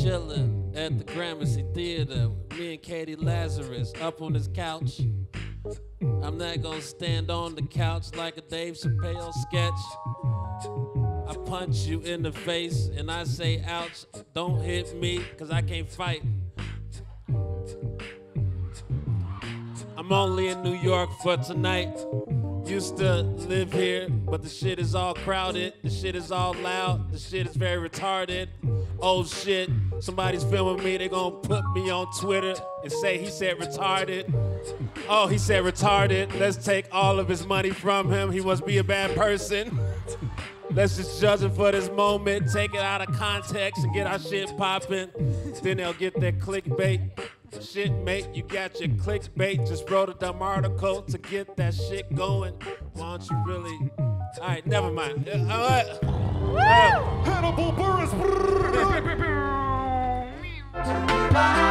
Chilling at the Gramercy Theater with me and Katie Lazarus up on his couch. I'm not gonna stand on the couch like a Dave Chappelle sketch. I punch you in the face and I say, ouch, don't hit me, cause I can't fight. I'm only in New York for tonight. Used to live here, but the shit is all crowded. The shit is all loud. The shit is very retarded. Oh shit, somebody's filming me. They gonna put me on Twitter and say he said retarded. Oh, he said retarded. Let's take all of his money from him. He must be a bad person. Let's just judge him for this moment, take it out of context and get our shit popping. Then they'll get that clickbait. Shit, mate, you got your clickbait. Just wrote a dumb article to get that shit going. Why don't you really? All right, never mind. All right.